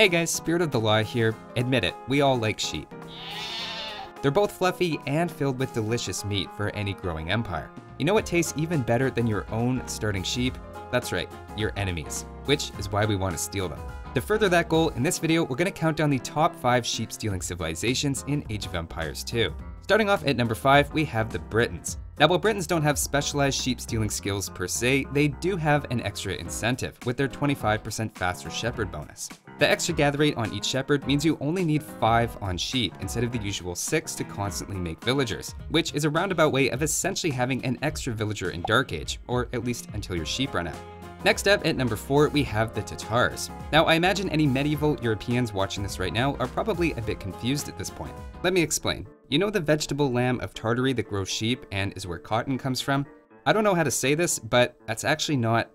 Hey guys, Spirit of the Law here. Admit it, we all like sheep. They're both fluffy and filled with delicious meat for any growing empire. You know what tastes even better than your own starting sheep? That's right, your enemies, which is why we want to steal them. To further that goal, in this video, we're going to count down the top 5 sheep-stealing civilizations in Age of Empires II. Starting off at number 5, we have the Britons. Now, while Britons don't have specialized sheep-stealing skills per se, they do have an extra incentive with their 25% faster shepherd bonus. The extra gather rate on each shepherd means you only need 5 on sheep instead of the usual 6 to constantly make villagers, which is a roundabout way of essentially having an extra villager in Dark Age, or at least until your sheep run out. Next up, at number 4, we have the Tatars. Now, I imagine any medieval Europeans watching this right now are probably a bit confused at this point. Let me explain. You know the vegetable lamb of Tartary that grows sheep and is where cotton comes from? I don't know how to say this, but that's actually not,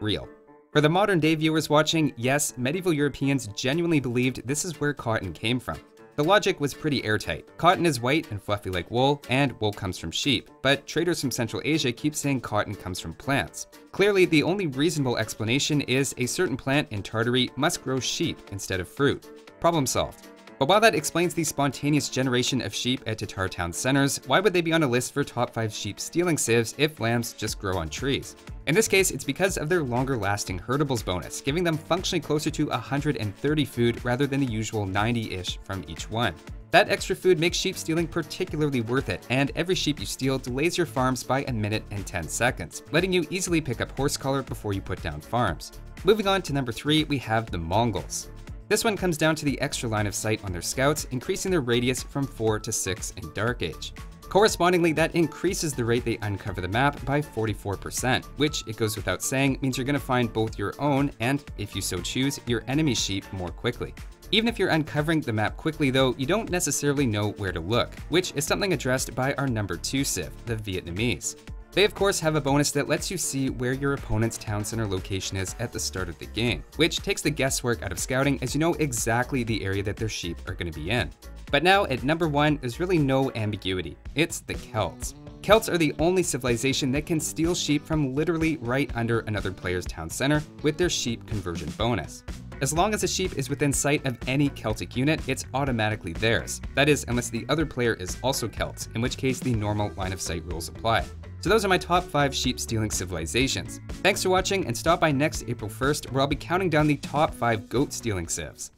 real. For the modern day viewers watching, yes, medieval Europeans genuinely believed this is where cotton came from. The logic was pretty airtight. Cotton is white and fluffy like wool, and wool comes from sheep, but traders from Central Asia keep saying cotton comes from plants. Clearly, the only reasonable explanation is a certain plant in Tartary must grow sheep instead of fruit. Problem solved. But while that explains the spontaneous generation of sheep at Tatar town centers, why would they be on a list for top 5 sheep stealing civs if lambs just grow on trees? In this case, it's because of their longer-lasting herdables bonus, giving them functionally closer to 130 food rather than the usual 90-ish from each one. That extra food makes sheep stealing particularly worth it, and every sheep you steal delays your farms by 1 minute and 10 seconds, letting you easily pick up horse collar before you put down farms. Moving on to number 3, we have the Mongols. This one comes down to the extra line of sight on their scouts, increasing their radius from 4 to 6 in Dark Age. Correspondingly, that increases the rate they uncover the map by 44%, which, it goes without saying, means you're going to find both your own and, if you so choose, your enemy's sheep more quickly. Even if you're uncovering the map quickly though, you don't necessarily know where to look, which is something addressed by our number 2 civ, the Vietnamese. They of course have a bonus that lets you see where your opponent's town center location is at the start of the game, which takes the guesswork out of scouting as you know exactly the area that their sheep are going to be in. But now at number 1, there's really no ambiguity. It's the Celts. Celts are the only civilization that can steal sheep from literally right under another player's town center with their sheep conversion bonus. As long as a sheep is within sight of any Celtic unit, it's automatically theirs. That is, unless the other player is also Celts, in which case the normal line of sight rules apply. So those are my top 5 sheep-stealing civilizations. Thanks for watching, and stop by next April 1st, where I'll be counting down the top 5 goat-stealing civs.